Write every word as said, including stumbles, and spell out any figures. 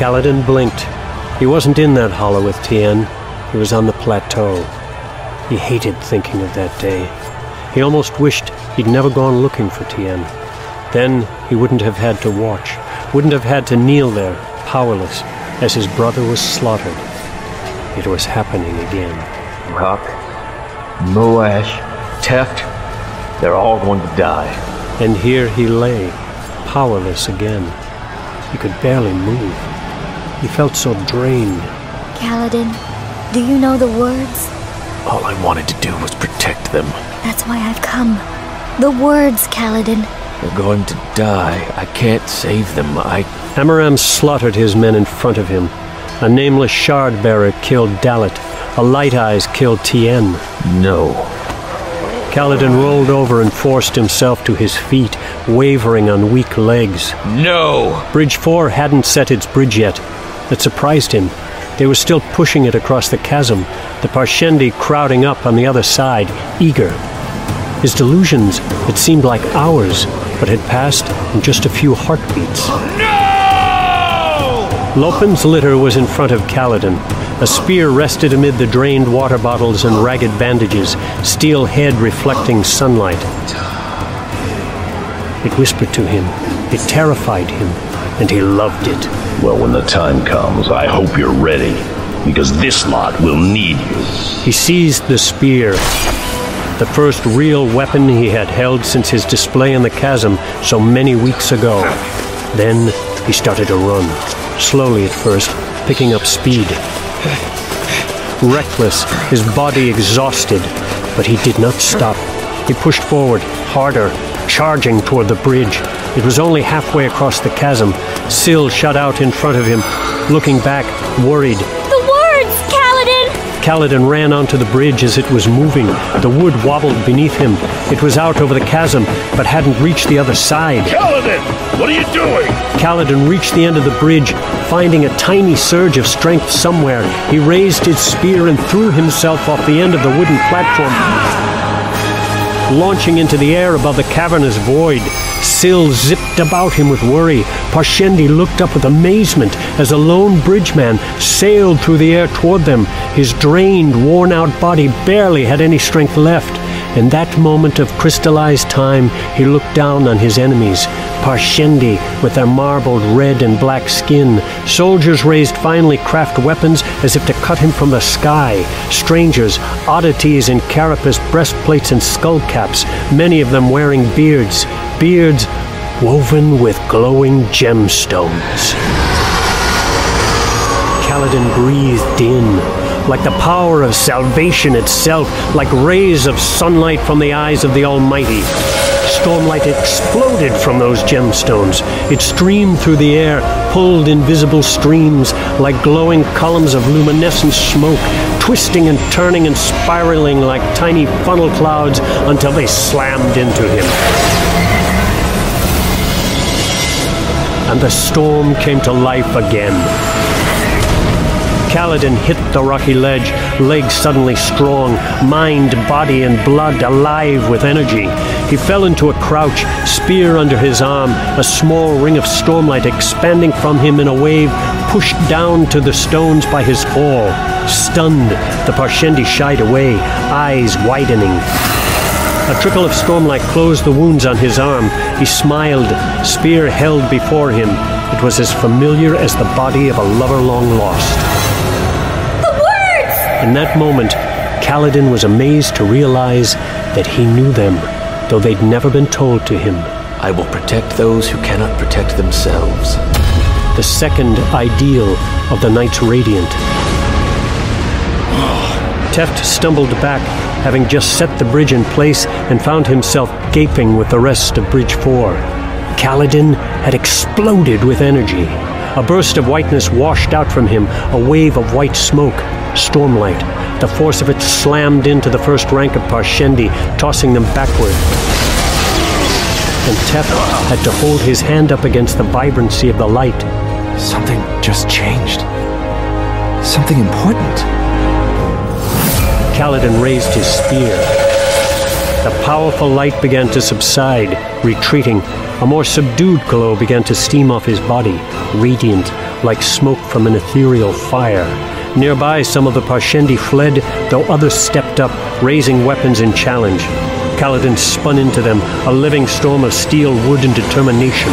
Kaladin blinked. He wasn't in that hollow with Tien. He was on the plateau. He hated thinking of that day. He almost wished he'd never gone looking for Tien. Then he wouldn't have had to watch, wouldn't have had to kneel there, powerless, as his brother was slaughtered. It was happening again. Rock, Moash, Teft, they're all going to die. And here he lay, powerless again. He could barely move. He felt so drained. Kaladin, do you know the words? All I wanted to do was protect them. That's why I've come. The words, Kaladin. They're going to die. I can't save them. I... Amaram slaughtered his men in front of him. A nameless shard-bearer killed Dalit. A light-eyes killed Tien. No. Kaladin rolled over and forced himself to his feet, wavering on weak legs. No! Bridge Four hadn't set its bridge yet. That surprised him. They were still pushing it across the chasm, the Parshendi crowding up on the other side, eager. His delusions had seemed like hours, but had passed in just a few heartbeats. No! Lopin's litter was in front of Kaladin. A spear rested amid the drained water bottles and ragged bandages, steel head reflecting sunlight. It whispered to him. It terrified him, and he loved it. Well, when the time comes, I hope you're ready, because this lot will need you. He seized the spear, the first real weapon he had held since his display in the chasm so many weeks ago. Then he started to run, slowly at first, picking up speed. Reckless, his body exhausted, but he did not stop. He pushed forward, harder, charging toward the bridge. It was only halfway across the chasm. Syl shut out in front of him, looking back, worried. The words, Kaladin! Kaladin ran onto the bridge as it was moving. The wood wobbled beneath him. It was out over the chasm, but hadn't reached the other side. Kaladin! What are you doing? Kaladin reached the end of the bridge, finding a tiny surge of strength somewhere. He raised his spear and threw himself off the end of the wooden platform, launching into the air above the cavernous void. Syl zipped about him with worry. Parshendi looked up with amazement as a lone bridgeman sailed through the air toward them. His drained, worn-out body barely had any strength left. In that moment of crystallized time, he looked down on his enemies. Parshendi, with their marbled red and black skin. Soldiers raised finely crafted weapons as if to cut him from the sky. Strangers, oddities in carapace breastplates and skull caps, many of them wearing beards. Beards woven with glowing gemstones. Kaladin breathed in. Like the power of salvation itself, like rays of sunlight from the eyes of the Almighty. Stormlight exploded from those gemstones. It streamed through the air, pulled invisible streams, like glowing columns of luminescent smoke, twisting and turning and spiraling like tiny funnel clouds until they slammed into him. And the storm came to life again. Kaladin hit the rocky ledge, legs suddenly strong, mind, body, and blood alive with energy. He fell into a crouch, spear under his arm, a small ring of stormlight expanding from him in a wave, pushed down to the stones by his fall. Stunned, the Parshendi shied away, eyes widening. A trickle of stormlight closed the wounds on his arm. He smiled, spear held before him. It was as familiar as the body of a lover long lost. In that moment, Kaladin was amazed to realize that he knew them, though they'd never been told to him. I will protect those who cannot protect themselves. The second ideal of the Night's Radiant. Teft stumbled back, having just set the bridge in place, and found himself gaping with the rest of Bridge Four. Kaladin had exploded with energy. A burst of whiteness washed out from him, a wave of white smoke. Stormlight. The force of it slammed into the first rank of Parshendi, tossing them backward. And Teft had to hold his hand up against the vibrancy of the light. Something just changed. Something important. Kaladin raised his spear. The powerful light began to subside, retreating. A more subdued glow began to steam off his body, radiant, like smoke from an ethereal fire. Nearby, some of the Parshendi fled, though others stepped up, raising weapons in challenge. Kaladin spun into them, a living storm of steel, wood, and determination.